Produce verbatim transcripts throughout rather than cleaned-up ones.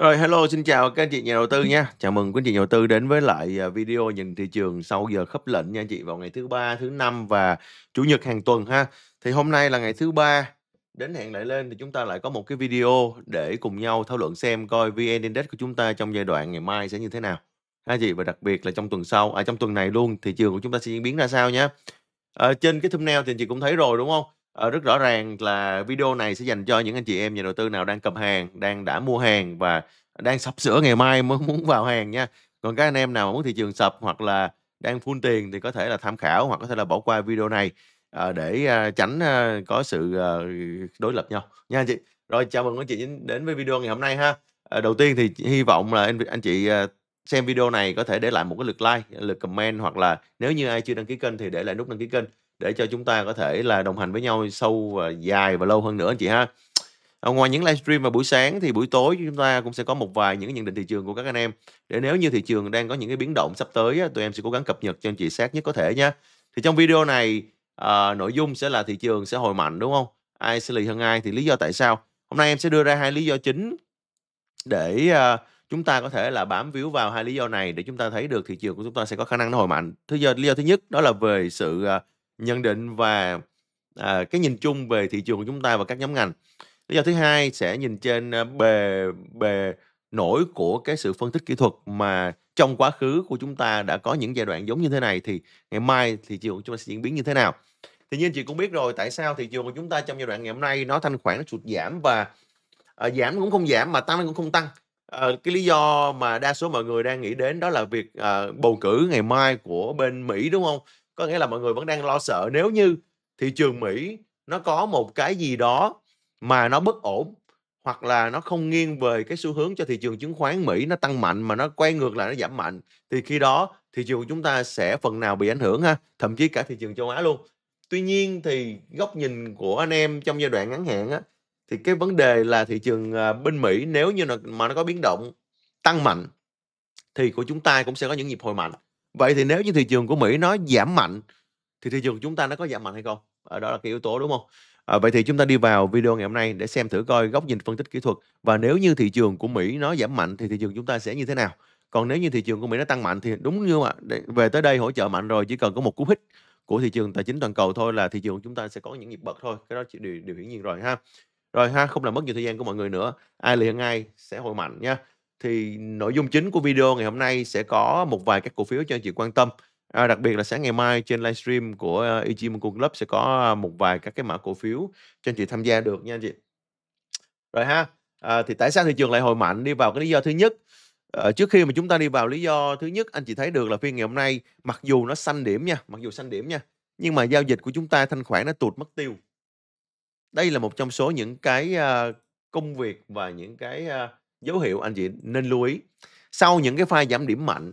Rồi, hello, xin chào các anh chị nhà đầu tư nha. Chào mừng quý anh chị nhà đầu tư đến với lại à, video nhìn thị trường sau giờ khớp lệnh nha anh chị, vào ngày thứ ba, thứ năm và chủ nhật hàng tuần ha. Thì hôm nay là ngày thứ ba, đến hẹn lại lên thì chúng ta lại có một cái video để cùng nhau thảo luận xem coi vê en Index của chúng ta trong giai đoạn ngày mai sẽ như thế nào. Ha chị, và đặc biệt là trong tuần sau, à trong tuần này luôn, thị trường của chúng ta sẽ diễn biến ra sao nhé. À, trên cái thumbnail thì anh chị cũng thấy rồi đúng không? À, rất rõ ràng là video này sẽ dành cho những anh chị em nhà đầu tư nào đang cầm hàng, đang đã mua hàng và đang sắp sửa ngày mai mới muốn vào hàng nha. Còn các anh em nào muốn thị trường sập hoặc là đang full tiền thì có thể là tham khảo hoặc có thể là bỏ qua video này à, để à, tránh à, có sự à, đối lập nhau nha anh chị. Rồi, chào mừng anh chị đến với video ngày hôm nay ha. À, đầu tiên thì hy vọng là anh, anh chị à, xem video này có thể để lại một cái lượt like, lượt comment, hoặc là nếu như ai chưa đăng ký kênh thì để lại nút đăng ký kênh để cho chúng ta có thể là đồng hành với nhau sâu và dài và lâu hơn nữa anh chị ha. À, ngoài những livestream vào buổi sáng thì buổi tối chúng ta cũng sẽ có một vài những nhận định thị trường của các anh em, để nếu như thị trường đang có những cái biến động sắp tới tụi em sẽ cố gắng cập nhật cho anh chị sát nhất có thể nhé. Thì trong video này à, nội dung sẽ là thị trường sẽ hồi mạnh đúng không? Ai sẽ lì hơn ai, thì lý do tại sao? Hôm nay em sẽ đưa ra hai lý do chính để à, chúng ta có thể là bám víu vào hai lý do này để chúng ta thấy được thị trường của chúng ta sẽ có khả năng nó hồi mạnh. Thứ do lý do thứ nhất đó là về sự à, nhận định và à, cái nhìn chung về thị trường của chúng ta và các nhóm ngành. Lý do thứ hai sẽ nhìn trên bề bề nổi của cái sự phân tích kỹ thuật mà trong quá khứ của chúng ta đã có những giai đoạn giống như thế này, thì ngày mai thị trường của chúng ta sẽ diễn biến như thế nào. Thì như anh chị cũng biết rồi, tại sao thị trường của chúng ta trong giai đoạn ngày hôm nay nó thanh khoản, nó sụt giảm và à, giảm cũng không giảm mà tăng cũng không tăng. À, cái lý do mà đa số mọi người đang nghĩ đến đó là việc à, bầu cử ngày mai của bên Mỹ đúng không? Có nghĩa là mọi người vẫn đang lo sợ nếu như thị trường Mỹ nó có một cái gì đó mà nó bất ổn, hoặc là nó không nghiêng về cái xu hướng cho thị trường chứng khoán Mỹ nó tăng mạnh mà nó quay ngược lại nó giảm mạnh, thì khi đó thị trường của chúng ta sẽ phần nào bị ảnh hưởng ha, thậm chí cả thị trường châu Á luôn. Tuy nhiên thì góc nhìn của anh em trong giai đoạn ngắn hạn á, thì cái vấn đề là thị trường bên Mỹ nếu như mà nó có biến động tăng mạnh thì của chúng ta cũng sẽ có những nhịp hồi mạnh. Vậy thì nếu như thị trường của Mỹ nó giảm mạnh thì thị trường của chúng ta nó có giảm mạnh hay không? À, đó là cái yếu tố đúng không? À, vậy thì chúng ta đi vào video ngày hôm nay để xem thử coi góc nhìn phân tích kỹ thuật, và nếu như thị trường của Mỹ nó giảm mạnh thì thị trường chúng ta sẽ như thế nào. Còn nếu như thị trường của Mỹ nó tăng mạnh thì đúng như mà về tới đây hỗ trợ mạnh rồi, chỉ cần có một cú hích của thị trường tài chính toàn cầu thôi là thị trường của chúng ta sẽ có những nhịp bật thôi. Cái đó chỉ điều, điều hiển nhiên rồi ha. Rồi ha, không làm mất nhiều thời gian của mọi người nữa. Ai liền ai sẽ hồi mạnh nha. Thì nội dung chính của video ngày hôm nay sẽ có một vài các cổ phiếu cho anh chị quan tâm. À, đặc biệt là sáng ngày mai trên livestream của uh, Ichimoku Club sẽ có một vài các cái mã cổ phiếu cho anh chị tham gia được nha anh chị. Rồi ha, à, thì tại sao thị trường lại hồi mạnh? Đi vào cái lý do thứ nhất. À, trước khi mà chúng ta đi vào lý do thứ nhất, anh chị thấy được là phiên ngày hôm nay mặc dù nó xanh điểm nha, mặc dù xanh điểm nha, nhưng mà giao dịch của chúng ta thanh khoản nó tụt mất tiêu. Đây là một trong số những cái uh, công việc và những cái uh, dấu hiệu anh chị nên lưu ý. Sau những cái pha giảm điểm mạnh,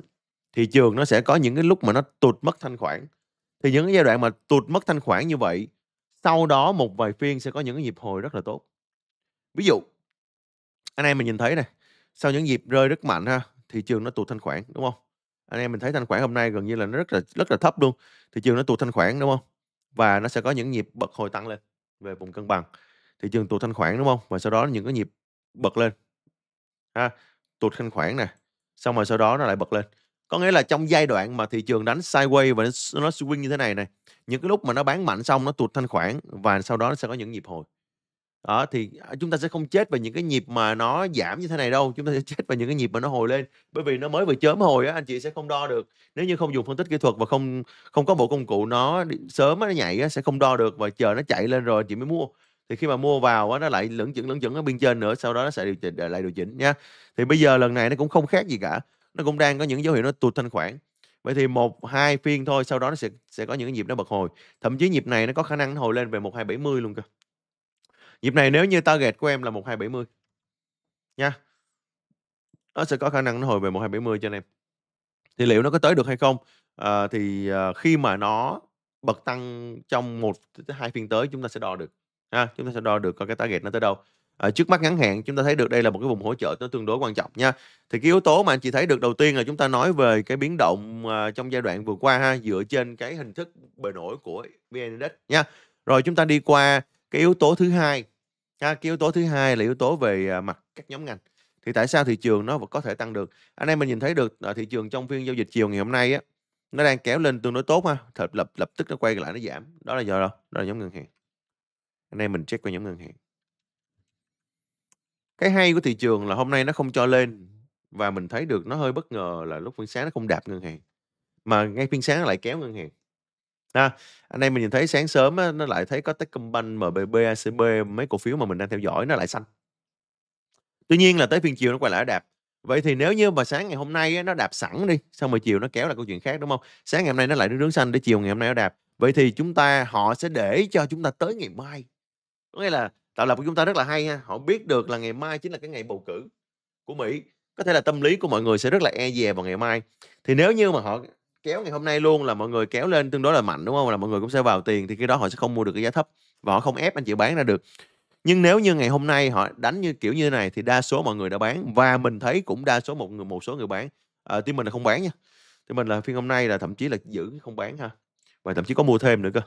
thị trường nó sẽ có những cái lúc mà nó tụt mất thanh khoản. Thì những cái giai đoạn mà tụt mất thanh khoản như vậy, sau đó một vài phiên sẽ có những cái nhịp hồi rất là tốt. Ví dụ anh em mình nhìn thấy này, sau những nhịp rơi rất mạnh ha, thị trường nó tụt thanh khoản đúng không? Anh em mình thấy thanh khoản hôm nay gần như là nó rất là rất là thấp luôn. Thị trường nó tụt thanh khoản đúng không? Và nó sẽ có những nhịp bật hồi tăng lên về vùng cân bằng. Thị trường tụt thanh khoản đúng không? Và sau đó những cái nhịp bật lên. Ha, tụt thanh khoản nè, xong rồi sau đó nó lại bật lên. Có nghĩa là trong giai đoạn mà thị trường đánh sideways và nó swing như thế này này, những cái lúc mà nó bán mạnh xong nó tụt thanh khoản và sau đó nó sẽ có những nhịp hồi. Đó, thì chúng ta sẽ không chết vào những cái nhịp mà nó giảm như thế này đâu, chúng ta sẽ chết vào những cái nhịp mà nó hồi lên, bởi vì nó mới vừa chớm hồi á, anh chị sẽ không đo được. Nếu như không dùng phân tích kỹ thuật và không không có bộ công cụ nó sớm nó nhảy á, sẽ không đo được, và chờ nó chạy lên rồi anh chị mới mua. Thì khi mà mua vào á, nó lại lưỡng chững lưỡng chững ở bên trên nữa, sau đó nó sẽ điều chỉnh, lại điều chỉnh nha. Thì bây giờ lần này nó cũng không khác gì cả, nó cũng đang có những dấu hiệu nó tụt thanh khoản. Vậy thì một hai phiên thôi, sau đó nó sẽ sẽ có những nhịp nó bật hồi, thậm chí nhịp này nó có khả năng nó hồi lên về một hai bảy mươi luôn cơ. Nhịp này nếu như target của em là một hai bảy mươi nha, nó sẽ có khả năng nó hồi về một hai bảy mươi cho anh em. Thì liệu nó có tới được hay không? À, thì khi mà nó bật tăng trong một hai phiên tới chúng ta sẽ đo được. À, chúng ta sẽ đo được coi cái target nó tới đâu. À, trước mắt ngắn hạn chúng ta thấy được đây là một cái vùng hỗ trợ nó tương đối quan trọng nha. Thì cái yếu tố mà anh chị thấy được đầu tiên là chúng ta nói về cái biến động à, trong giai đoạn vừa qua ha, dựa trên cái hình thức bề nổi của vê en Index nha. Rồi chúng ta đi qua cái yếu tố thứ hai. À, cái yếu tố thứ hai là yếu tố về à, mặt các nhóm ngành. Thì tại sao thị trường nó vẫn có thể tăng được? Anh em mình nhìn thấy được thị trường trong phiên giao dịch chiều ngày hôm nay á, nó đang kéo lên tương đối tốt ha, thật lập lập tức nó quay lại nó giảm. Đó là do đâu? Đó là nhóm ngân hàng. Anh em mình check qua nhóm ngân hàng. Cái hay của thị trường là hôm nay nó không cho lên, và mình thấy được nó hơi bất ngờ là lúc phiên sáng nó không đạp ngân hàng, mà ngay phiên sáng nó lại kéo ngân hàng. À, anh em mình nhìn thấy sáng sớm á, nó lại thấy có Techcombank, em bê bê, a xê bê, mấy cổ phiếu mà mình đang theo dõi nó lại xanh. Tuy nhiên là tới phiên chiều nó quay lại đạp. Vậy thì nếu như mà sáng ngày hôm nay á, nó đạp sẵn đi, xong rồi chiều nó kéo là câu chuyện khác, đúng không? Sáng ngày hôm nay nó lại đứng xanh để chiều ngày hôm nay nó đạp. Vậy thì chúng ta họ sẽ để cho chúng ta tới ngày mai. Có nghĩa là tạo lập của chúng ta rất là hay ha. Họ biết được là ngày mai chính là cái ngày bầu cử của Mỹ. Có thể là tâm lý của mọi người sẽ rất là e dè vào ngày mai. Thì nếu như mà họ kéo ngày hôm nay luôn là mọi người kéo lên tương đối là mạnh, đúng không? Là mọi người cũng sẽ vào tiền, thì khi đó họ sẽ không mua được cái giá thấp và họ không ép anh chị bán ra được. Nhưng nếu như ngày hôm nay họ đánh như kiểu như thế này thì đa số mọi người đã bán, và mình thấy cũng đa số một người một số người bán. À, team mình là không bán nha. Team mình là phiên hôm nay là thậm chí là giữ không bán ha. Và thậm chí có mua thêm nữa cơ.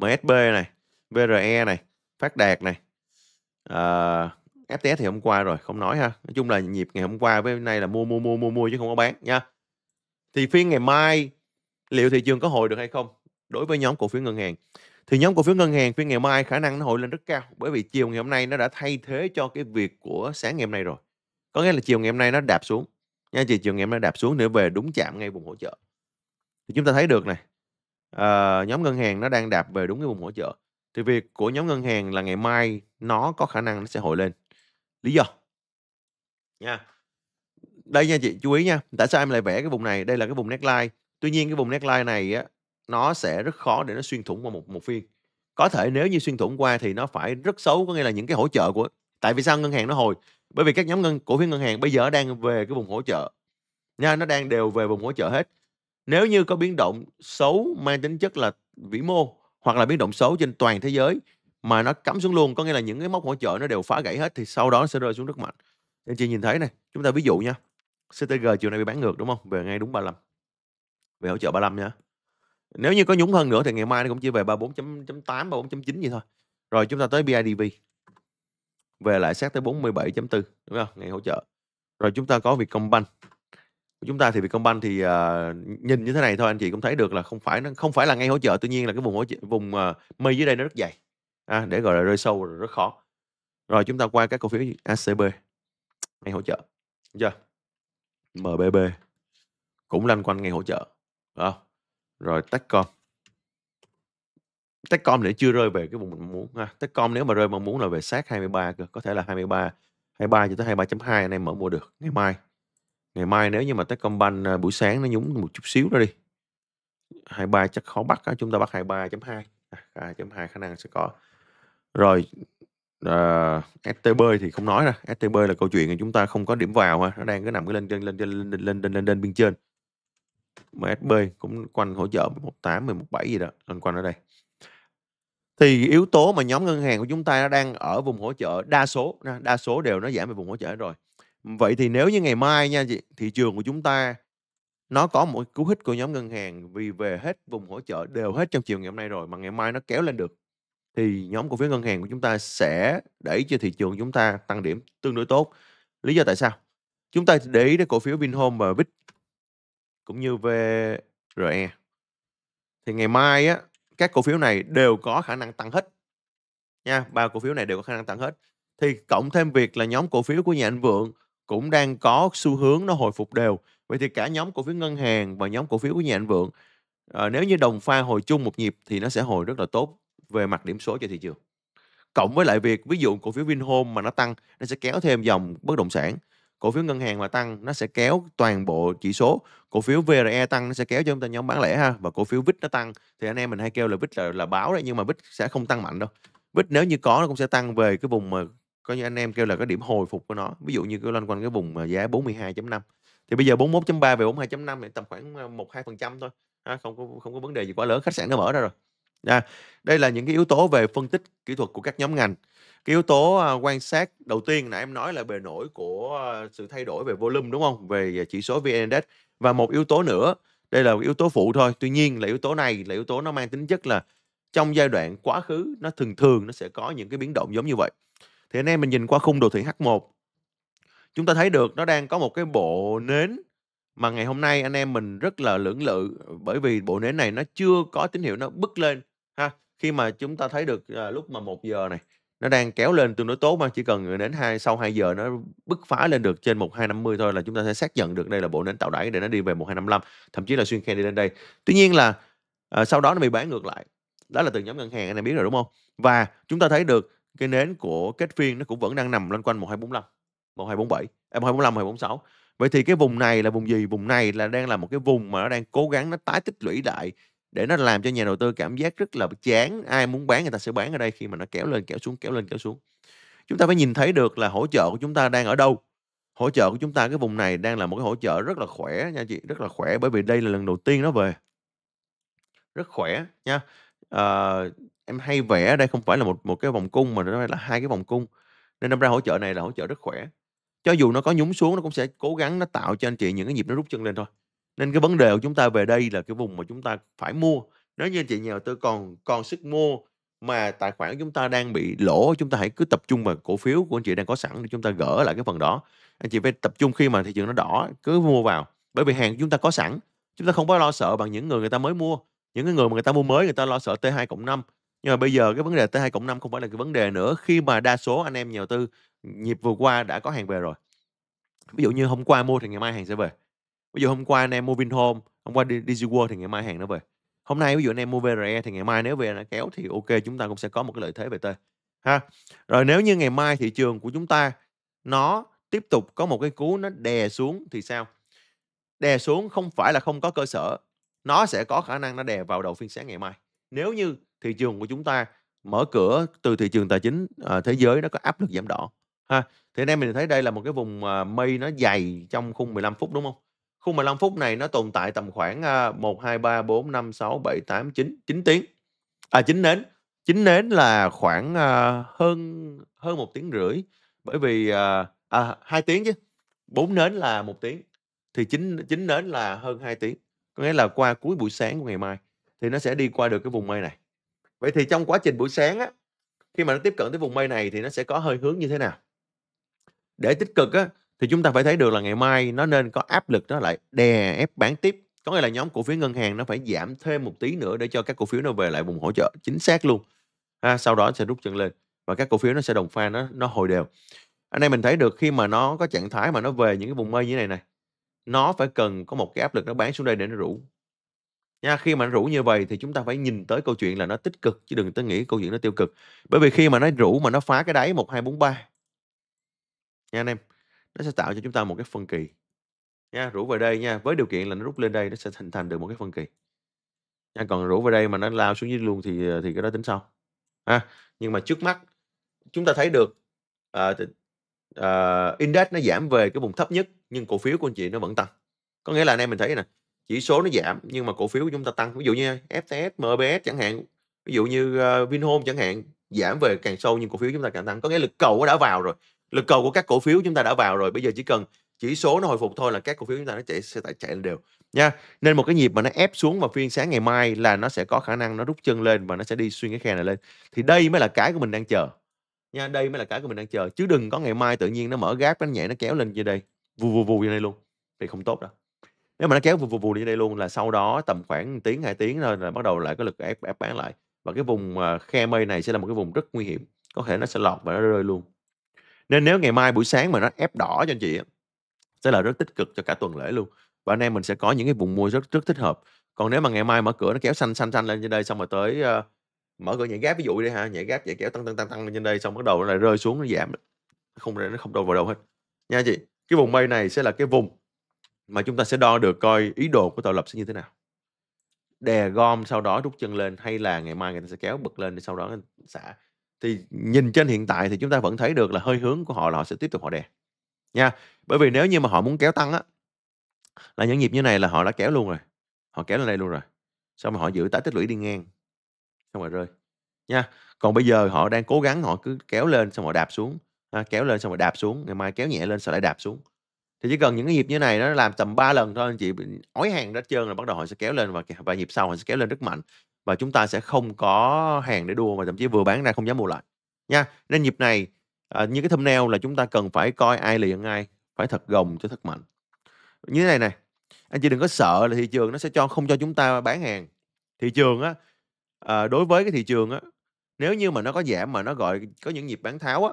em ét bê này, vê rờ e này, Phát Đạt này. À, ép tê ét thì hôm qua rồi, không nói ha. Nói chung là nhịp ngày hôm qua với hôm nay là mua mua mua mua mua chứ không có bán nha. Thì phiên ngày mai liệu thị trường có hồi được hay không? Đối với nhóm cổ phiếu ngân hàng thì nhóm cổ phiếu ngân hàng phiên ngày mai khả năng nó hồi lên rất cao, bởi vì chiều ngày hôm nay nó đã thay thế cho cái việc của sáng ngày hôm nay rồi. Có nghĩa là chiều ngày hôm nay nó đạp xuống nha, chị chiều ngày hôm nay đạp xuống để về đúng chạm ngay vùng hỗ trợ. Thì chúng ta thấy được này, à, nhóm ngân hàng nó đang đạp về đúng cái vùng hỗ trợ. Thì việc của nhóm ngân hàng là ngày mai nó có khả năng nó sẽ hồi lên. Lý do nha, đây nha chị, chú ý nha. Tại sao em lại vẽ cái vùng này? Đây là cái vùng neckline. Tuy nhiên cái vùng neckline này á, nó sẽ rất khó để nó xuyên thủng qua một một phiên. Có thể nếu như xuyên thủng qua thì nó phải rất xấu, có nghĩa là những cái hỗ trợ của... Tại vì sao ngân hàng nó hồi? Bởi vì các nhóm ngân cổ phiếu ngân hàng bây giờ đang về cái vùng hỗ trợ nha, nó đang đều về vùng hỗ trợ hết. Nếu như có biến động xấu mang tính chất là vĩ mô hoặc là biến động xấu trên toàn thế giới mà nó cắm xuống luôn, có nghĩa là những cái mốc hỗ trợ nó đều phá gãy hết, thì sau đó nó sẽ rơi xuống rất mạnh. Anh chị nhìn thấy này, chúng ta ví dụ nha, xê tê giê chiều nay bị bán ngược đúng không? Về ngay đúng ba mươi lăm. Về hỗ trợ ba mươi lăm nha. Nếu như có nhúng hơn nữa thì ngày mai nó cũng chỉ về ba mươi bốn chấm tám, ba mươi bốn chấm chín vậy thôi. Rồi chúng ta tới bê i đê vê. Về lại sát tới bốn mươi bảy chấm bốn, đúng không? Ngày hỗ trợ. Rồi chúng ta có Vietcombank. Chúng ta thì Vietcombank thì uh, nhìn như thế này thôi, anh chị cũng thấy được là không phải nó không phải là ngay hỗ trợ, tuy nhiên là cái vùng hỗ trợ, vùng uh, mây dưới đây nó rất dày. À, để gọi là rơi sâu rồi rất khó. Rồi chúng ta qua các cổ phiếu a xê bê. Ngay hỗ trợ. Được chưa? em bê bê cũng lanh quanh ngay hỗ trợ. Đó. Rồi Techcom. Techcom thì chưa rơi về cái vùng mình muốn ha. Techcom nếu mà rơi mà muốn là về sát hai mươi ba cơ, có thể là hai mươi ba, hai mươi ba cho tới hai mươi ba chấm hai anh em mở mua được ngày mai. Ngày mai nếu như mà Techcombank buổi sáng nó nhúng một chút xíu nữa đi. hai mươi ba chắc khó bắt á, chúng ta bắt hai mươi ba chấm hai. hai mươi ba chấm hai khả năng sẽ có. Rồi Uh, ét tê bê thì không nói ra. ét tê bê là câu chuyện là chúng ta không có điểm vào ha. Nó đang cứ nằm cái lên trên lên trên lên lên lên, lên, lên bên trên. em ét bê cũng quanh hỗ trợ một tám, một bảy gì đó, lên quanh ở đây. Thì yếu tố mà nhóm ngân hàng của chúng ta nó đang ở vùng hỗ trợ, đa số đa số đều nó giảm về vùng hỗ trợ rồi. Vậy thì nếu như ngày mai nha chị, thị trường của chúng ta nó có một cú hích của nhóm ngân hàng, vì về hết vùng hỗ trợ đều hết trong chiều ngày hôm nay rồi, mà ngày mai nó kéo lên được, thì nhóm cổ phiếu ngân hàng của chúng ta sẽ đẩy cho thị trường chúng ta tăng điểm tương đối tốt. Lý do tại sao? Chúng ta để ý đến cổ phiếu Vinhome và vê i ích cũng như vê rờ e. Thì ngày mai á, các cổ phiếu này đều có khả năng tăng hết nha, ba cổ phiếu này đều có khả năng tăng hết. Thì cộng thêm việc là nhóm cổ phiếu của nhà anh Vượng cũng đang có xu hướng nó hồi phục đều. Vậy thì cả nhóm cổ phiếu ngân hàng và nhóm cổ phiếu của nhà anh Vượng à, nếu như đồng pha hồi chung một nhịp thì nó sẽ hồi rất là tốt về mặt điểm số cho thị trường. Cộng với lại việc ví dụ cổ phiếu Vinhome mà nó tăng, nó sẽ kéo thêm dòng bất động sản. Cổ phiếu ngân hàng mà tăng, nó sẽ kéo toàn bộ chỉ số. Cổ phiếu vê rờ e tăng, nó sẽ kéo cho chúng ta nhóm bán lẻ ha. Và cổ phiếu vê i ích nó tăng, thì anh em mình hay kêu là vê i ích là, là báo đấy, nhưng mà vê i ích sẽ không tăng mạnh đâu. vê i ích nếu như có, nó cũng sẽ tăng về cái vùng mà coi như anh em kêu là cái điểm hồi phục của nó. Ví dụ như cứ loanh quanh cái vùng giá bốn mươi hai chấm năm. Thì bây giờ bốn mươi mốt chấm ba về bốn mươi hai chấm năm thì tầm khoảng một đến hai phần trăm thôi. À, không có không có vấn đề gì quá lớn, khách sạn nó mở ra rồi. À, đây là những cái yếu tố về phân tích kỹ thuật của các nhóm ngành. Cái yếu tố uh, quan sát đầu tiên nãy em nói là bề nổi của uh, sự thay đổi về volume, đúng không? Về chỉ số vê en-Index. Và một yếu tố nữa, đây là yếu tố phụ thôi. Tuy nhiên là yếu tố này là yếu tố nó mang tính chất là trong giai đoạn quá khứ nó thường thường nó sẽ có những cái biến động giống như vậy. Thì anh em mình nhìn qua khung đồ thị hát một chúng ta thấy được nó đang có một cái bộ nến mà ngày hôm nay anh em mình rất là lưỡng lự, bởi vì bộ nến này nó chưa có tín hiệu nó bứt lên ha. Khi mà chúng ta thấy được à, lúc mà một giờ này nó đang kéo lên tương đối tốt, mà chỉ cần đến hai sau hai giờ nó bứt phá lên được trên một hai năm mươi thôi là chúng ta sẽ xác nhận được đây là bộ nến tạo đáy để nó đi về một hai năm lăm, thậm chí là xuyên khe đi lên đây. Tuy nhiên là à, sau đó nó bị bán ngược lại. Đó là từ nhóm ngân hàng, anh em biết rồi đúng không? Và chúng ta thấy được cái nến của kết phiên nó cũng vẫn đang nằm lên quanh một hai bốn lăm, một hai bốn bảy, một hai bốn lăm, một hai bốn sáu. Vậy thì cái vùng này là vùng gì? Vùng này là đang là một cái vùng mà nó đang cố gắng nó tái tích lũy lại để nó làm cho nhà đầu tư cảm giác rất là chán. Ai muốn bán người ta sẽ bán ở đây khi mà nó kéo lên, kéo xuống, kéo lên, kéo xuống. Chúng ta phải nhìn thấy được là hỗ trợ của chúng ta đang ở đâu. Hỗ trợ của chúng ta cái vùng này đang là một cái hỗ trợ rất là khỏe nha chị, rất là khỏe, bởi vì đây là lần đầu tiên nó về. Rất khỏe nha. À, em hay vẽ đây không phải là một một cái vòng cung mà nó là hai cái vòng cung, nên đâm ra hỗ trợ này là hỗ trợ rất khỏe. Cho dù nó có nhúng xuống nó cũng sẽ cố gắng nó tạo cho anh chị những cái nhịp nó rút chân lên thôi. Nên cái vấn đề của chúng ta về đây là cái vùng mà chúng ta phải mua. Nếu như anh chị nhà đầu tư còn còn sức mua mà tài khoản của chúng ta đang bị lỗ, chúng ta hãy cứ tập trung vào cổ phiếu của anh chị đang có sẵn để chúng ta gỡ lại cái phần đó. Anh chị phải tập trung khi mà thị trường nó đỏ cứ mua vào, bởi vì hàng của chúng ta có sẵn, chúng ta không có lo sợ bằng những người người ta mới mua. Những cái người mà người ta mua mới người ta lo sợ T hai cộng năm. Nhưng mà bây giờ cái vấn đề T hai cộng năm không phải là cái vấn đề nữa, khi mà đa số anh em nhà đầu tư nhịp vừa qua đã có hàng về rồi. Ví dụ như hôm qua mua thì ngày mai hàng sẽ về. Ví dụ hôm qua anh em mua Vinhome, hôm qua Digiworld thì ngày mai hàng nó về. Hôm nay ví dụ anh em mua V R E thì ngày mai nếu về nó kéo thì ok, chúng ta cũng sẽ có một cái lợi thế về T ha. Rồi nếu như ngày mai thị trường của chúng ta nó tiếp tục có một cái cú nó đè xuống thì sao? Đè xuống không phải là không có cơ sở, nó sẽ có khả năng nó đè vào đầu phiên sáng ngày mai. Nếu như thị trường của chúng ta mở cửa từ thị trường tài chính à, thế giới nó có áp lực giảm đỏ ha. Thì anh em mình thấy đây là một cái vùng à, mây nó dày trong khung mười lăm phút đúng không? Khung mười lăm phút này nó tồn tại tầm khoảng à, một, hai, ba, bốn, năm, sáu, bảy, tám, chín, chín tiếng. À chín nến. chín nến là khoảng à, hơn hơn một tiếng rưỡi, bởi vì à, à hai tiếng chứ. bốn nến là một tiếng. Thì chín chín nến là hơn hai tiếng. Có nghĩa là qua cuối buổi sáng của ngày mai thì nó sẽ đi qua được cái vùng mây này. Vậy thì trong quá trình buổi sáng á, khi mà nó tiếp cận tới vùng mây này thì nó sẽ có hơi hướng như thế nào? Để tích cực á, thì chúng ta phải thấy được là ngày mai nó nên có áp lực nó lại đè ép bán tiếp. Có nghĩa là nhóm cổ phiếu ngân hàng nó phải giảm thêm một tí nữa để cho các cổ phiếu nó về lại vùng hỗ trợ chính xác luôn. À, sau đó sẽ rút chân lên và các cổ phiếu nó sẽ đồng pha, nó nó hồi đều. Anh em mình thấy được khi mà nó có trạng thái mà nó về những cái vùng mây như thế này này, nó phải cần có một cái áp lực nó bán xuống đây để nó rủ nha. Khi mà nó rủ như vậy thì chúng ta phải nhìn tới câu chuyện là nó tích cực, chứ đừng tới nghĩ câu chuyện nó tiêu cực. Bởi vì khi mà nó rủ mà nó phá cái đáy một hai bốn ba nha anh em, nó sẽ tạo cho chúng ta một cái phân kỳ nha. Rủ về đây nha, với điều kiện là nó rút lên đây nó sẽ hình thành được một cái phân kỳ nha. Còn rủ về đây mà nó lao xuống dưới luôn thì thì cái đó tính sau ha. Nhưng mà trước mắt chúng ta thấy được à, Uh, index nó giảm về cái vùng thấp nhất, nhưng cổ phiếu của anh chị nó vẫn tăng. Có nghĩa là anh em mình thấy nè, chỉ số nó giảm nhưng mà cổ phiếu của chúng ta tăng. Ví dụ như F T S, M B B chẳng hạn, ví dụ như uh, Vinhome chẳng hạn, giảm về càng sâu nhưng cổ phiếu chúng ta càng tăng. Có nghĩa lực cầu nó đã vào rồi, lực cầu của các cổ phiếu chúng ta đã vào rồi, bây giờ chỉ cần chỉ số nó hồi phục thôi là các cổ phiếu chúng ta nó chạy sẽ chạy lên đều nha. Nên một cái nhịp mà nó ép xuống vào phiên sáng ngày mai là nó sẽ có khả năng nó rút chân lên và nó sẽ đi xuyên cái khe này lên. Thì đây mới là cái của mình đang chờ nha, đây mới là cái của mình đang chờ, chứ đừng có ngày mai tự nhiên nó mở gác, nó nhảy, nó kéo lên như đây vù vù vù như đây luôn thì không tốt đâu. Nếu mà nó kéo vù vù vù như đây luôn là sau đó tầm khoảng tiếng hai tiếng thôi là bắt đầu lại có lực ép, ép bán lại, và cái vùng khe mây này sẽ là một cái vùng rất nguy hiểm, có thể nó sẽ lọt và nó rơi luôn. Nên nếu ngày mai buổi sáng mà nó ép đỏ cho anh chị sẽ là rất tích cực cho cả tuần lễ luôn, và anh em mình sẽ có những cái vùng mua rất rất thích hợp. Còn nếu mà ngày mai mở cửa nó kéo xanh xanh xanh lên như đây, xong rồi tới mở cửa nhảy gáp, ví dụ đi ha, nhảy gáp, nhảy kéo tăng tăng tăng tăng lên trên đây, xong bắt đầu nó lại rơi xuống, nó giảm, không nó không đâu vào đâu hết nha chị. Cái vùng mây này sẽ là cái vùng mà chúng ta sẽ đo được coi ý đồ của tạo lập sẽ như thế nào, đè gom sau đó rút chân lên, hay là ngày mai người ta sẽ kéo bật lên để sau đó xả. Thì nhìn trên hiện tại thì chúng ta vẫn thấy được là hơi hướng của họ là họ sẽ tiếp tục họ đè nha, bởi vì nếu như mà họ muốn kéo tăng á là những nhịp như này là họ đã kéo luôn rồi, họ kéo lên đây luôn rồi, xong mà họ giữ tái tích lũy đi ngang xong rồi rơi nha. Còn bây giờ họ đang cố gắng họ cứ kéo lên xong rồi đạp xuống ha, kéo lên xong rồi đạp xuống, ngày mai kéo nhẹ lên xong lại đạp xuống. Thì chỉ cần những cái nhịp như này nó làm tầm ba lần thôi anh chị, ói hàng ra trơn là bắt đầu họ sẽ kéo lên, và và nhịp sau họ sẽ kéo lên rất mạnh, và chúng ta sẽ không có hàng để đua, mà thậm chí vừa bán ra không dám mua lại nha. Nên nhịp này à, như cái thumbnail là chúng ta cần phải coi ai liền ai, phải thật gồng cho thật mạnh. Như thế này này, anh chị đừng có sợ là thị trường nó sẽ cho không cho chúng ta bán hàng. Thị trường á, à, đối với cái thị trường á, nếu như mà nó có giảm mà nó gọi có những nhịp bán tháo á,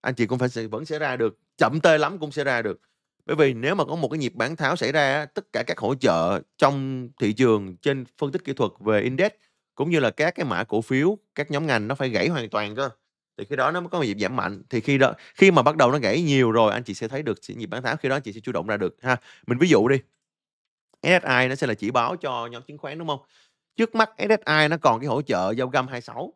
anh chị cũng phải vẫn sẽ ra được, chậm tê lắm cũng sẽ ra được. Bởi vì nếu mà có một cái nhịp bán tháo xảy ra, tất cả các hỗ trợ trong thị trường trên phân tích kỹ thuật về index cũng như là các cái mã cổ phiếu, các nhóm ngành nó phải gãy hoàn toàn cơ. Thì khi đó nó mới có một nhịp giảm mạnh. Thì khi đó khi mà bắt đầu nó gãy nhiều rồi, anh chị sẽ thấy được nhịp bán tháo, khi đó anh chị sẽ chủ động ra được ha. Mình ví dụ đi, ét ét i nó sẽ là chỉ báo cho nhóm chứng khoán đúng không? Trước mắt ét ét i nó còn cái hỗ trợ giao găm hai mươi sáu,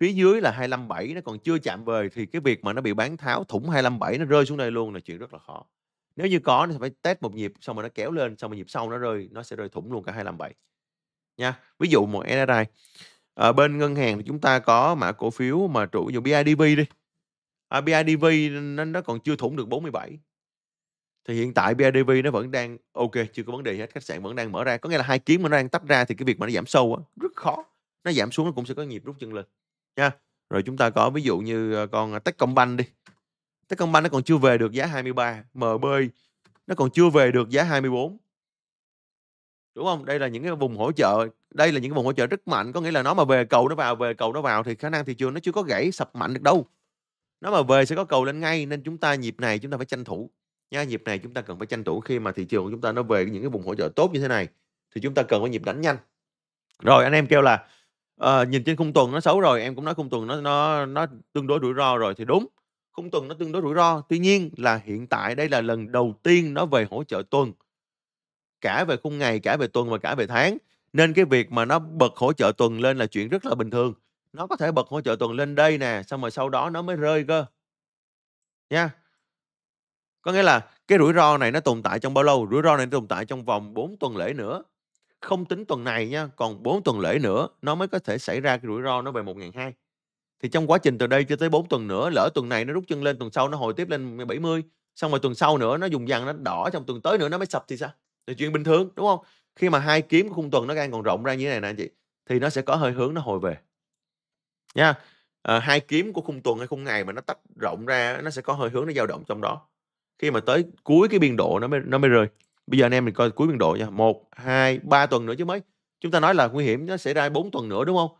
phía dưới là hai trăm năm mươi bảy, nó còn chưa chạm về, thì cái việc mà nó bị bán tháo thủng hai trăm năm mươi bảy nó rơi xuống đây luôn là chuyện rất là khó. Nếu như có nó phải test một nhịp xong rồi nó kéo lên, xong rồi nhịp sau nó rơi, nó sẽ rơi thủng luôn cả hai trăm năm mươi bảy nha. Ví dụ một ét ét i. À, bên ngân hàng thì chúng ta có mã cổ phiếu mà trụ ví dụ bê i đê vê đi. À, bê i đê vê nó, nó còn chưa thủng được bốn mươi bảy. Thì hiện tại bê i đê vê nó vẫn đang ok, chưa có vấn đề hết, khách sạn vẫn đang mở ra. Có nghĩa là hai kiếm mà nó đang tách ra thì cái việc mà nó giảm sâu á, rất khó. Nó giảm xuống nó cũng sẽ có nhịp rút chân lên. Nha. Rồi chúng ta có ví dụ như con Techcombank đi. Techcombank nó còn chưa về được giá hai mươi ba, em bê nó còn chưa về được giá hai mươi bốn. Đúng không? Đây là những cái vùng hỗ trợ, đây là những cái vùng hỗ trợ rất mạnh, có nghĩa là nó mà về cầu nó vào, về cầu nó vào thì khả năng thị trường nó chưa có gãy sập mạnh được đâu. Nó mà về sẽ có cầu lên ngay, nên chúng ta nhịp này chúng ta phải tranh thủ. Nha, nhịp này chúng ta cần phải tranh thủ, khi mà thị trường của chúng ta nó về những cái vùng hỗ trợ tốt như thế này thì chúng ta cần có nhịp đánh nhanh. Rồi anh em kêu là uh, nhìn trên khung tuần nó xấu rồi, em cũng nói khung tuần nó nó nó tương đối rủi ro rồi, thì đúng. Khung tuần nó tương đối rủi ro, tuy nhiên là hiện tại đây là lần đầu tiên nó về hỗ trợ tuần, cả về khung ngày, cả về tuần và cả về tháng, nên cái việc mà nó bật hỗ trợ tuần lên là chuyện rất là bình thường. Nó có thể bật hỗ trợ tuần lên đây nè, xong rồi sau đó nó mới rơi cơ nha. Có nghĩa là cái rủi ro này nó tồn tại trong bao lâu? Rủi ro này nó tồn tại trong vòng bốn tuần lễ nữa, không tính tuần này nha, còn bốn tuần lễ nữa nó mới có thể xảy ra cái rủi ro nó về một nghìn hai trăm. Thì trong quá trình từ đây cho tới bốn tuần nữa, lỡ tuần này nó rút chân lên, tuần sau nó hồi tiếp lên bảy mươi, xong rồi tuần sau nữa nó dùng dằn nó đỏ, trong tuần tới nữa nó mới sập thì sao? Là chuyện bình thường đúng không? Khi mà hai kiếm của khung tuần nó đang còn rộng ra như thế này nè anh chị, thì nó sẽ có hơi hướng nó hồi về nha. À, hai kiếm của khung tuần hay khung ngày mà nó tách rộng ra, nó sẽ có hơi hướng nó dao động trong đó. Khi mà tới cuối cái biên độ nó mới, nó mới rơi. Bây giờ anh em mình coi cuối biên độ nha. một, hai, ba tuần nữa chứ mấy. Chúng ta nói là nguy hiểm nó xảy ra bốn tuần nữa đúng không?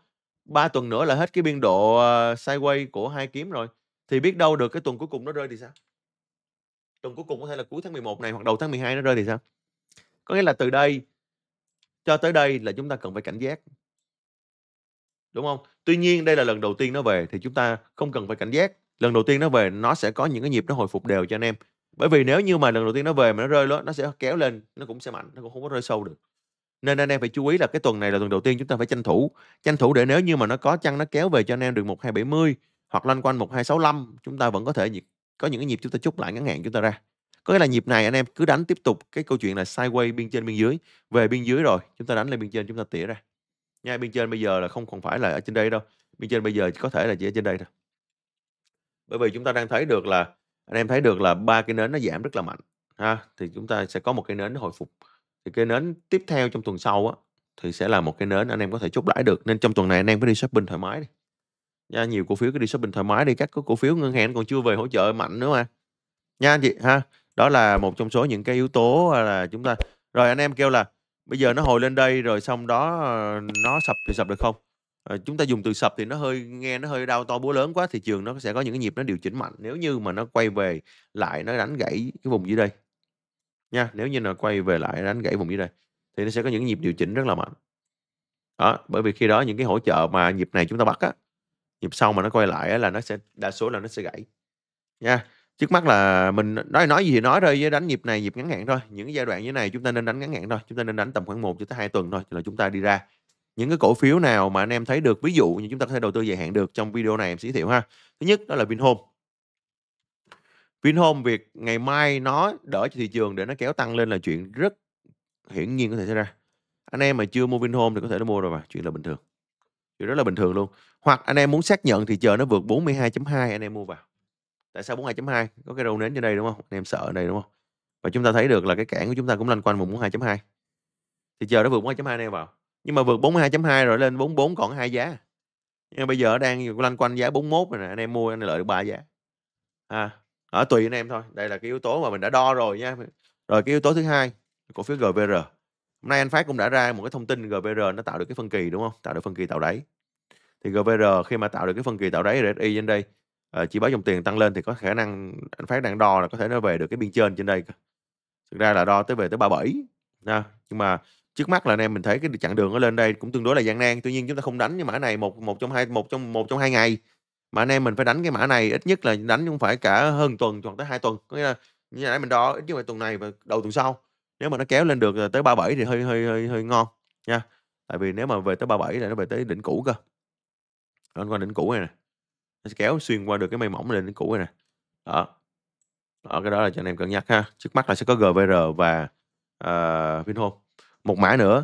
ba tuần nữa là hết cái biên độ uh, sideways của hai kiếm rồi. Thì biết đâu được cái tuần cuối cùng nó rơi thì sao? Tuần cuối cùng có thể là cuối tháng mười một này hoặc đầu tháng mười hai nó rơi thì sao? Có nghĩa là từ đây cho tới đây là chúng ta cần phải cảnh giác. Đúng không? Tuy nhiên đây là lần đầu tiên nó về thì chúng ta không cần phải cảnh giác. Lần đầu tiên nó về nó sẽ có những cái nhịp nó hồi phục đều cho anh em. Bởi vì nếu như mà lần đầu tiên nó về mà nó rơi đó, nó sẽ kéo lên, nó cũng sẽ mạnh, nó cũng không có rơi sâu được. Nên anh em phải chú ý là cái tuần này là tuần đầu tiên chúng ta phải tranh thủ. Tranh thủ để nếu như mà nó có chăng nó kéo về cho anh em được một hai bảy mươi hoặc loanh quanh một hai sáu lăm, chúng ta vẫn có thể có những cái nhịp chúng ta chốt lại ngắn hạn chúng ta ra. Có nghĩa là nhịp này anh em cứ đánh tiếp tục cái câu chuyện là sideways biên trên biên dưới. Về biên dưới rồi, chúng ta đánh lên biên trên chúng ta tỉa ra. Nha, biên trên bây giờ là không còn phải là ở trên đây đâu. Biên trên bây giờ có thể là chỉ ở trên đây thôi. Bởi vì chúng ta đang thấy được là anh em thấy được là ba cái nến nó giảm rất là mạnh ha, thì chúng ta sẽ có một cái nến hồi phục, thì cái nến tiếp theo trong tuần sau á thì sẽ là một cái nến anh em có thể chốt lãi được. Nên trong tuần này anh em cứ đi shopping thoải mái đi nha, nhiều cổ phiếu cứ đi shopping thoải mái đi, các cổ phiếu ngân hàng còn chưa về hỗ trợ mạnh nữa mà nha anh chị ha. Đó là một trong số những cái yếu tố là chúng ta. Rồi anh em kêu là bây giờ nó hồi lên đây rồi xong đó nó sập thì sập được không? Chúng ta dùng từ sập thì nó hơi nghe nó hơi đau to búa lớn quá. Thị trường nó sẽ có những cái nhịp nó điều chỉnh mạnh nếu như mà nó quay về lại nó đánh gãy cái vùng dưới đây nha. Nếu như nó quay về lại đánh gãy vùng dưới đây thì nó sẽ có những nhịp điều chỉnh rất là mạnh đó. Bởi vì khi đó những cái hỗ trợ mà nhịp này chúng ta bắt á, nhịp sau mà nó quay lại á, là nó sẽ đa số là nó sẽ gãy nha. Trước mắt là mình nói nói gì thì nói thôi, với đánh nhịp này nhịp ngắn hạn thôi. Những cái giai đoạn như thế này chúng ta nên đánh ngắn hạn thôi, chúng ta nên đánh tầm khoảng một cho tới hai tuần thôi là chúng ta đi ra. Những cái cổ phiếu nào mà anh em thấy được, ví dụ như chúng ta có thể đầu tư dài hạn được trong video này em sẽ giới thiệu ha. Thứ nhất đó là Vinhome. Vinhome việc ngày mai nó đỡ cho thị trường để nó kéo tăng lên là chuyện rất hiển nhiên có thể xảy ra. Anh em mà chưa mua Vinhome thì có thể đã mua rồi mà, chuyện là bình thường. Chuyện rất là bình thường luôn. Hoặc anh em muốn xác nhận thì chờ nó vượt bốn mươi hai chấm hai anh em mua vào. Tại sao bốn mươi hai chấm hai? Có cái đầu nến trên đây đúng không? Anh em sợ ở đây đúng không? Và chúng ta thấy được là cái cản của chúng ta cũng loanh quanh vùng bốn mươi hai chấm hai. Thì chờ nó vượt bốn mươi hai chấm hai anh em vào. Nhưng mà vượt bốn mươi hai chấm hai rồi lên bốn mươi bốn còn hai giá. Nhưng bây giờ đang loanh quanh giá bốn mươi mốt rồi nè, anh em mua anh lợi được ba giá. À, Đó, tùy anh em thôi. Đây là cái yếu tố mà mình đã đo rồi nha. Rồi cái yếu tố thứ hai, cổ phiếu giê vê rờ. Hôm nay anh Phát cũng đã ra một cái thông tin giê vê rờ nó tạo được cái phân kỳ đúng không? Tạo được phân kỳ tạo đáy. Thì giê vê rờ khi mà tạo được cái phân kỳ tạo đáy rờ ét i trên đây, chỉ báo dòng tiền tăng lên thì có khả năng anh Phát đang đo là có thể nó về được cái biên trên trên đây. Thực ra là đo tới về tới ba mươi bảy. Nha. Nhưng mà trước mắt là anh em mình thấy cái chặng đường nó lên đây cũng tương đối là gian nan. Tuy nhiên chúng ta không đánh cái mã này một một trong hai một trong một trong hai ngày. Mà anh em mình phải đánh cái mã này ít nhất là đánh không phải cả hơn tuần hoặc tới hai tuần. Có nghĩa là như nãy mình đo ít nhất là tuần này và đầu tuần sau. Nếu mà nó kéo lên được tới ba mươi bảy thì hơi hơi hơi hơi ngon nha. Tại vì nếu mà về tới ba mươi bảy là nó về tới đỉnh cũ cơ. Anh qua đỉnh cũ này nè. Nó sẽ kéo xuyên qua được cái mây mỏng lên đỉnh cũ này nè. Đó. Đó, cái đó là cho anh em cân nhắc ha. Trước mắt là sẽ có giê vê rờ và uh, Vinhome. Một mã nữa,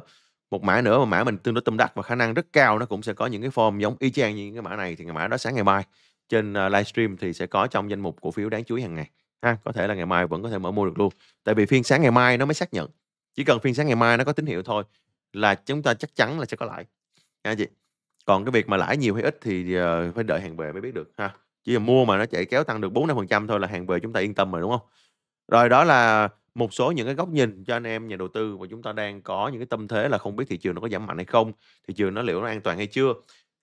một mã nữa mà mã mình tương đối tâm đắc và khả năng rất cao nó cũng sẽ có những cái form giống y chang như cái mã này, thì ngày mã đó sáng ngày mai trên livestream thì sẽ có trong danh mục cổ phiếu đáng chú ý hàng ngày ha, có thể là ngày mai vẫn có thể mở mua được luôn, tại vì phiên sáng ngày mai nó mới xác nhận, chỉ cần phiên sáng ngày mai nó có tín hiệu thôi là chúng ta chắc chắn là sẽ có lãi nha chị. Còn cái việc mà lãi nhiều hay ít thì phải đợi hàng về mới biết được ha, chỉ là mua mà nó chạy kéo tăng được bốn mươi lăm phần trăm thôi là hàng về chúng ta yên tâm rồi đúng không? Rồi đó là một số những cái góc nhìn cho anh em nhà đầu tư mà chúng ta đang có những cái tâm thế là không biết thị trường nó có giảm mạnh hay không, thị trường nó liệu nó an toàn hay chưa.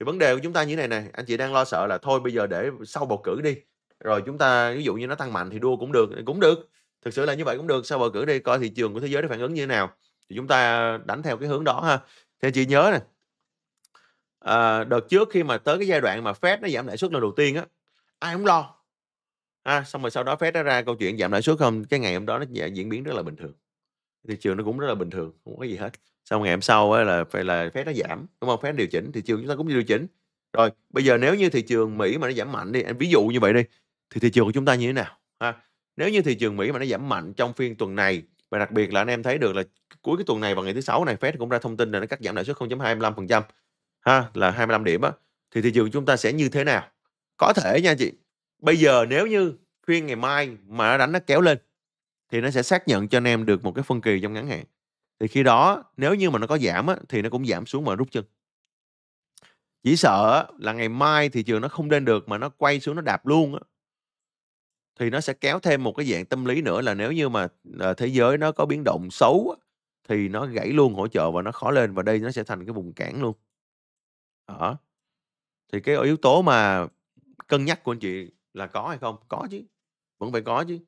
Thì vấn đề của chúng ta như thế này này, anh chị đang lo sợ là thôi bây giờ để sau bầu cử đi, rồi chúng ta ví dụ như nó tăng mạnh thì đua cũng được, cũng được. Thực sự là như vậy cũng được, sau bầu cử đi coi thị trường của thế giới nó phản ứng như thế nào. Thì chúng ta đánh theo cái hướng đó ha. Thì anh chị nhớ nè, à, đợt trước khi mà tới cái giai đoạn mà Fed nó giảm lãi suất lần đầu tiên á, ai cũng lo. À, xong rồi sau đó Fed nó ra câu chuyện giảm lãi suất không, cái ngày hôm đó nó diễn biến rất là bình thường, thị trường nó cũng rất là bình thường, không có gì hết. Xong ngày hôm sau ấy là phải là Fed nó giảm đúng không, Fed điều chỉnh, thị trường chúng ta cũng điều chỉnh. Rồi bây giờ nếu như thị trường Mỹ mà nó giảm mạnh đi, anh ví dụ như vậy đi, thì thị trường của chúng ta như thế nào ha? Nếu như thị trường Mỹ mà nó giảm mạnh trong phiên tuần này, và đặc biệt là anh em thấy được là cuối cái tuần này vào ngày thứ sáu này Fed cũng ra thông tin là nó cắt giảm lãi suất không phẩy hai mươi lăm phần trăm ha, là hai mươi lăm điểm á, thì thị trường chúng ta sẽ như thế nào? Có thể nha chị, bây giờ nếu như phiên ngày mai mà nó đánh nó kéo lên thì nó sẽ xác nhận cho anh em được một cái phân kỳ trong ngắn hạn. Thì khi đó nếu như mà nó có giảm á, thì nó cũng giảm xuống mà rút chân. Chỉ sợ là ngày mai thị trường nó không lên được mà nó quay xuống nó đạp luôn á, thì nó sẽ kéo thêm một cái dạng tâm lý nữa là nếu như mà thế giới nó có biến động xấu á, thì nó gãy luôn hỗ trợ và nó khó lên, và đây nó sẽ thành cái vùng cản luôn. Đó. Thì cái yếu tố mà cân nhắc của anh chị là có hay không? Có chứ, vẫn phải có chứ.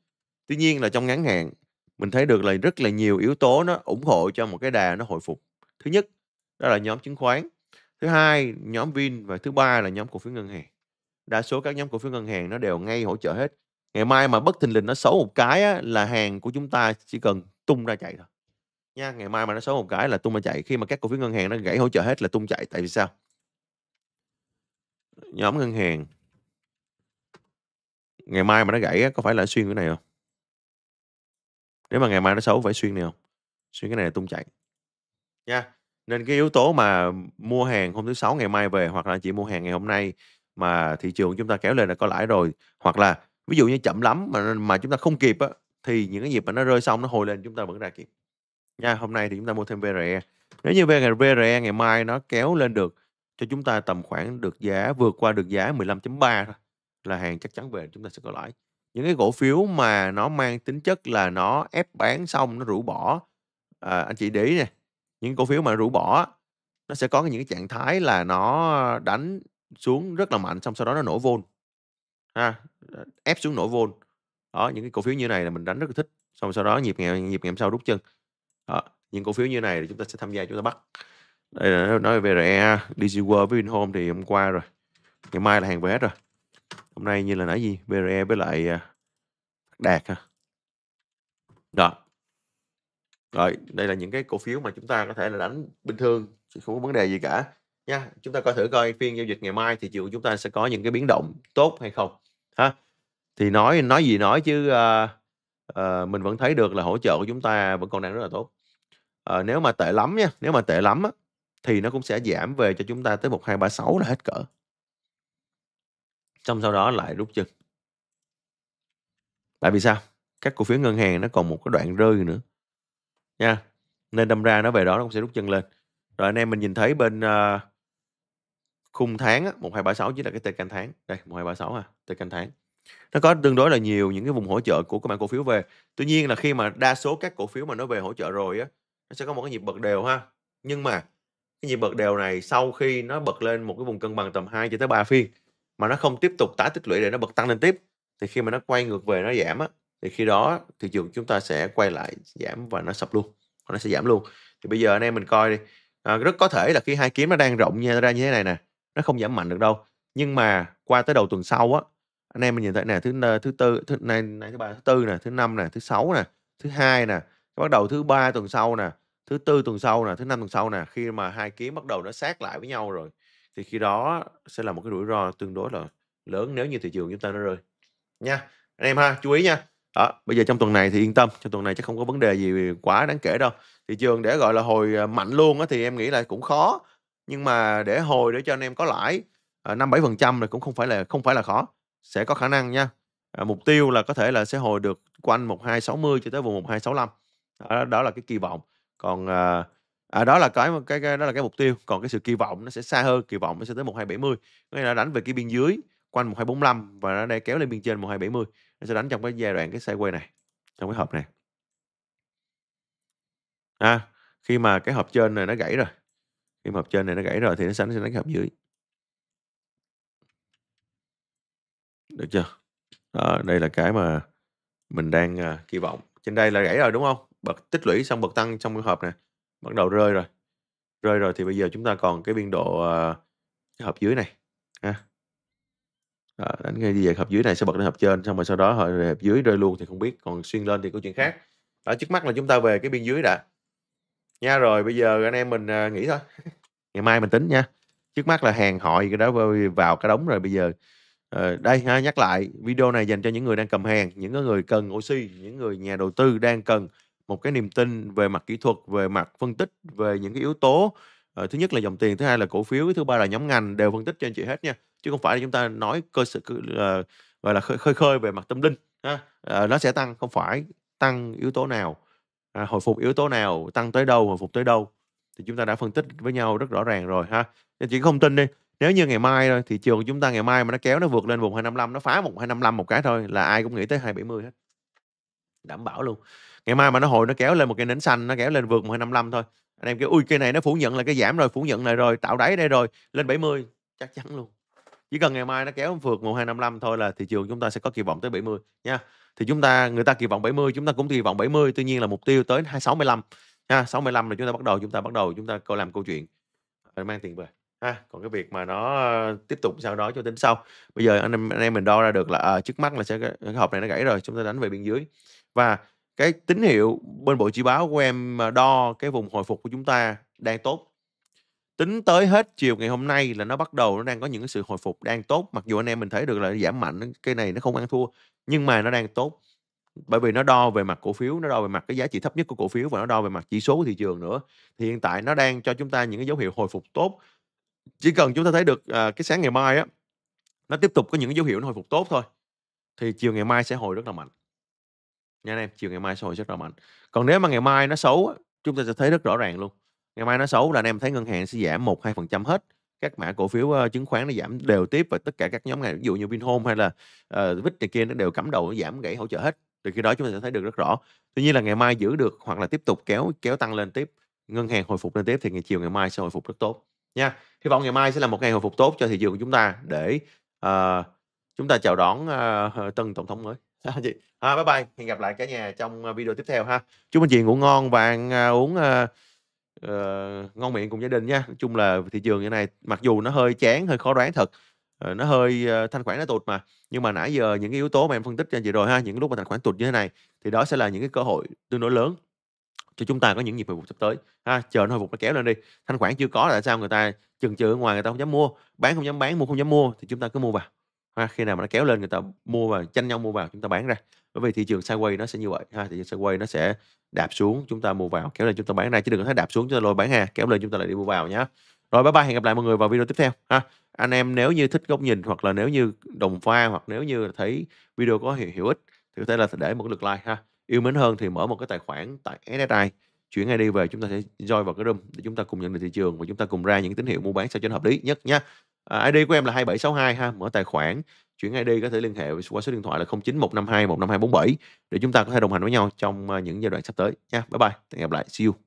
Tuy nhiên là trong ngắn hạn mình thấy được là rất là nhiều yếu tố nó ủng hộ cho một cái đà nó hồi phục. Thứ nhất đó là nhóm chứng khoán, thứ hai nhóm Vin, và thứ ba là nhóm cổ phiếu ngân hàng. Đa số các nhóm cổ phiếu ngân hàng nó đều ngay hỗ trợ hết. Ngày mai mà bất thình lình nó xấu một cái á, là hàng của chúng ta chỉ cần tung ra chạy thôi nha. Ngày mai mà nó xấu một cái là tung ra chạy. Khi mà các cổ phiếu ngân hàng nó gãy hỗ trợ hết là tung chạy. Tại vì sao? Nhóm ngân hàng ngày mai mà nó gãy có phải là xuyên cái này không? Nếu mà ngày mai nó xấu phải xuyên này không? Xuyên cái này là tung chạy nha. Nên cái yếu tố mà mua hàng hôm thứ sáu ngày mai về, hoặc là chị mua hàng ngày hôm nay mà thị trường chúng ta kéo lên là có lãi rồi, hoặc là ví dụ như chậm lắm mà mà chúng ta không kịp á, thì những cái dịp mà nó rơi xong nó hồi lên chúng ta vẫn ra kịp nha. Hôm nay thì chúng ta mua thêm vê rờ e. Nếu như vê rờ e ngày mai nó kéo lên được cho chúng ta tầm khoảng được giá vượt qua được giá mười lăm chấm ba thôi là hàng chắc chắn về, chúng ta sẽ có lãi. Những cái cổ phiếu mà nó mang tính chất là nó ép bán xong nó rũ bỏ, à, anh chị để ý nè, những cổ phiếu mà rũ bỏ nó sẽ có những cái trạng thái là nó đánh xuống rất là mạnh, xong sau đó nó nổ vôn ha, ép xuống nổ vôn. Đó, những cái cổ phiếu như này là mình đánh rất là thích, xong sau đó nhịp ngày nhịp ngày sau rút chân. Đó, những cổ phiếu như này thì chúng ta sẽ tham gia, chúng ta bắt. Đây là nói về vê rờ e, Digiworld với Vinhome thì hôm qua rồi, ngày mai là hàng về hết rồi. Hôm nay như là nãy gì vê rờ e với lại Đạt ha. Đó. Rồi đây là những cái cổ phiếu mà chúng ta có thể là đánh bình thường, không có vấn đề gì cả nha. Chúng ta coi thử coi phiên giao dịch ngày mai thì chiều chúng ta sẽ có những cái biến động tốt hay không ha. Thì nói nói gì nói chứ uh, uh, mình vẫn thấy được là hỗ trợ của chúng ta vẫn còn đang rất là tốt. Uh, nếu mà tệ lắm nha, nếu mà tệ lắm á, thì nó cũng sẽ giảm về cho chúng ta tới một hai ba sáu là hết cỡ. Trong sau đó lại rút chân. Tại vì sao? Các cổ phiếu ngân hàng nó còn một cái đoạn rơi nữa nha, nên đâm ra nó về đó nó cũng sẽ rút chân lên. Rồi anh em mình nhìn thấy bên uh, khung tháng á, một hai ba sáu chính là cái tê canh tháng. Đây một hai ba sáu ha, tê canh tháng. nó có tương đối là nhiều những cái vùng hỗ trợ của các mã cổ phiếu về. Tuy nhiên là khi mà đa số các cổ phiếu mà nó về hỗ trợ rồi á, nó sẽ có một cái nhịp bật đều ha. Nhưng mà cái nhịp bật đều này sau khi nó bật lên một cái vùng cân bằng tầm hai cho tới ba phiên mà nó không tiếp tục tái tích lũy để nó bật tăng lên tiếp, thì khi mà nó quay ngược về nó giảm á, thì khi đó thị trường chúng ta sẽ quay lại giảm và nó sập luôn, nó sẽ giảm luôn. Thì bây giờ anh em mình coi đi, à, rất có thể là khi hai kiếm nó đang rộng nha, ra như thế này nè, nó không giảm mạnh được đâu. Nhưng mà qua tới đầu tuần sau á, anh em mình nhìn thấy nè, thứ thứ tư, thứ này, này thứ ba, thứ tư nè, thứ năm nè, thứ sáu nè, thứ hai nè, bắt đầu thứ ba tuần sau nè, thứ tư tuần sau nè, thứ năm tuần sau nè, khi mà hai kiếm bắt đầu nó sát lại với nhau rồi, thì khi đó sẽ là một cái rủi ro tương đối là lớn nếu như thị trường chúng ta nó rơi nha anh em ha, chú ý nha. Đó, bây giờ trong tuần này thì yên tâm, trong tuần này chắc không có vấn đề gì quá đáng kể đâu. Thị trường để gọi là hồi mạnh luôn á thì em nghĩ là cũng khó, nhưng mà để hồi để cho anh em có lãi năm bảy phần trăm là cũng không phải là không phải là khó, sẽ có khả năng nha. À, mục tiêu là có thể là sẽ hồi được quanh một hai sáu mươi cho tới vùng một hai sáu lăm. Đó, đó là cái kỳ vọng. Còn à, à, đó là cái, cái cái đó là cái mục tiêu, còn cái sự kỳ vọng nó sẽ xa hơn, kỳ vọng nó sẽ tới một hai bảy mươi. Nghĩa là đánh về cái biên dưới quanh một hai bốn lăm và nó đây kéo lên biên trên một hai bảy mươi. Nó sẽ đánh trong cái giai đoạn cái sideways này, trong cái hộp này. À, khi mà cái hộp trên này nó gãy rồi. Khi mà hộp trên này nó gãy rồi thì nó sẽ đánh cái hộp dưới. Được chưa? Đó, đây là cái mà mình đang uh, kỳ vọng. Trên đây là gãy rồi đúng không? Bật tích lũy xong bật tăng trong cái hộp này, bắt đầu rơi rồi. Rơi rồi thì bây giờ chúng ta còn cái biên độ uh, cái hộp dưới này. À. Đó, đánh ngay đi về hộp dưới này sẽ bật lên hộp trên, xong rồi sau đó hộp dưới rơi luôn thì không biết, còn xuyên lên thì có chuyện khác. Đó, trước mắt là chúng ta về cái biên dưới đã nha. Rồi bây giờ anh em mình nghỉ thôi, ngày mai mình tính nha. Trước mắt là hàng họ gì cái đó vào cái đống rồi. Bây giờ à, đây ha, nhắc lại video này dành cho những người đang cầm hàng, những người cần oxy, những người nhà đầu tư đang cần một cái niềm tin về mặt kỹ thuật, về mặt phân tích, về những cái yếu tố. À, thứ nhất là dòng tiền, thứ hai là cổ phiếu, thứ ba là nhóm ngành, đều phân tích cho anh chị hết nha, chứ không phải là chúng ta nói cơ sở uh, gọi là khơi khơi về mặt tâm linh ha. Uh, nó sẽ tăng, không phải tăng yếu tố nào, uh, hồi phục yếu tố nào, tăng tới đâu, hồi phục tới đâu, thì chúng ta đã phân tích với nhau rất rõ ràng rồi ha. Nên chỉ không tin đi, nếu như ngày mai thôi, thị trường chúng ta ngày mai mà nó kéo nó vượt lên vùng hai năm lăm, nó phá vùng hai năm lăm một cái thôi là ai cũng nghĩ tới hai bảy mươi hết, đảm bảo luôn. Ngày mai mà nó hồi nó kéo lên một cái nến xanh, nó kéo lên vượt một hai năm lăm thôi, anh em kêu ui cái này nó phủ nhận là cái giảm rồi, phủ nhận này rồi, tạo đáy đây rồi, lên bảy mươi chắc chắn luôn. Chỉ cần ngày mai nó kéo vượt một hai năm lăm thôi là thị trường chúng ta sẽ có kỳ vọng tới bảy mươi nha. Thì chúng ta người ta kỳ vọng bảy mươi, chúng ta cũng kỳ vọng bảy mươi, tuy nhiên là mục tiêu tới hai sáu lăm nha. sáu mươi lăm là chúng ta bắt đầu chúng ta bắt đầu chúng ta làm câu chuyện mang tiền về ha. Còn cái việc mà nó tiếp tục sau đó cho tính sau. Bây giờ anh em anh em mình đo ra được là à, trước mắt là sẽ cái hộp này nó gãy rồi, chúng ta đánh về bên dưới. Và cái tín hiệu bên bộ chỉ báo của em đo cái vùng hồi phục của chúng ta đang tốt. Tính tới hết chiều ngày hôm nay là nó bắt đầu nó đang có những cái sự hồi phục đang tốt. Mặc dù anh em mình thấy được là giảm mạnh, cái này nó không ăn thua, nhưng mà nó đang tốt. Bởi vì nó đo về mặt cổ phiếu, nó đo về mặt cái giá trị thấp nhất của cổ phiếu và nó đo về mặt chỉ số của thị trường nữa. Thì hiện tại nó đang cho chúng ta những cái dấu hiệu hồi phục tốt. Chỉ cần chúng ta thấy được à, cái sáng ngày mai á, nó tiếp tục có những cái dấu hiệu nó hồi phục tốt thôi, thì chiều ngày mai sẽ hồi rất là mạnh nha anh em, chiều ngày mai sẽ hồi rất là mạnh. Còn nếu mà ngày mai nó xấu, chúng ta sẽ thấy rất rõ ràng luôn. Ngày mai nó xấu là anh em thấy ngân hàng sẽ giảm một hai phần trăm hết. Các mã cổ phiếu uh, chứng khoán nó giảm đều tiếp, và tất cả các nhóm này, ví dụ như Vinhome hay là uh, vê i ích này kia, nó đều cắm đầu, nó giảm gãy hỗ trợ hết. Từ khi đó chúng ta sẽ thấy được rất rõ. Tuy nhiên là ngày mai giữ được hoặc là tiếp tục kéo kéo tăng lên tiếp, ngân hàng hồi phục lên tiếp, thì ngày chiều ngày mai sẽ hồi phục rất tốt nha. Hy vọng ngày mai sẽ là một ngày hồi phục tốt cho thị trường của chúng ta, để uh, chúng ta chào đón uh, tân tổng thống mới. À, chị. À, bye bye, hẹn gặp lại cả nhà trong video tiếp theo ha. Chúc anh chị ngủ ngon và uh, uống uh, uh, ngon miệng cùng gia đình nha. Nói chung là thị trường như này mặc dù nó hơi chán, hơi khó đoán thật, uh, nó hơi uh, thanh khoản nó tụt mà, nhưng mà nãy giờ những cái yếu tố mà em phân tích cho anh chị rồi ha, những lúc mà thanh khoản tụt như thế này thì đó sẽ là những cái cơ hội tương đối lớn cho chúng ta có những nhịp hồi phục sắp tới ha. Chờ nó hồi phục nó kéo lên đi, thanh khoản chưa có là tại sao người ta chừng chừ ở ngoài, người ta không dám mua, bán không dám bán, mua không dám mua, thì chúng ta cứ mua vào. Ha, khi nào mà nó kéo lên người ta mua vào, tranh nhau mua vào, chúng ta bán ra. Bởi vì thị trường sideways nó sẽ như vậy ha, thị trường sideways nó sẽ đạp xuống, chúng ta mua vào, kéo lên chúng ta bán ra, chứ đừng có thấy đạp xuống chúng ta lôi bán ha, kéo lên chúng ta lại đi mua vào nhá. Rồi bye bye, hẹn gặp lại mọi người vào video tiếp theo ha. Anh em nếu như thích góc nhìn, hoặc là nếu như đồng pha, hoặc nếu như thấy video có hữu ích thì có thể là để một cái lượt like ha. Yêu mến hơn thì mở một cái tài khoản tại ét ét i chuyển ai đi về, chúng ta sẽ join vào cái room để chúng ta cùng nhận định thị trường và chúng ta cùng ra những tín hiệu mua bán sao cho nó hợp lý nhất nha. À, i đê của em là hai bảy sáu hai ha, mở tài khoản, chuyển i đê có thể liên hệ qua số điện thoại là không chín một năm hai một năm hai bốn bảy để chúng ta có thể đồng hành với nhau trong những giai đoạn sắp tới nha. Bye bye, hẹn gặp lại, see you.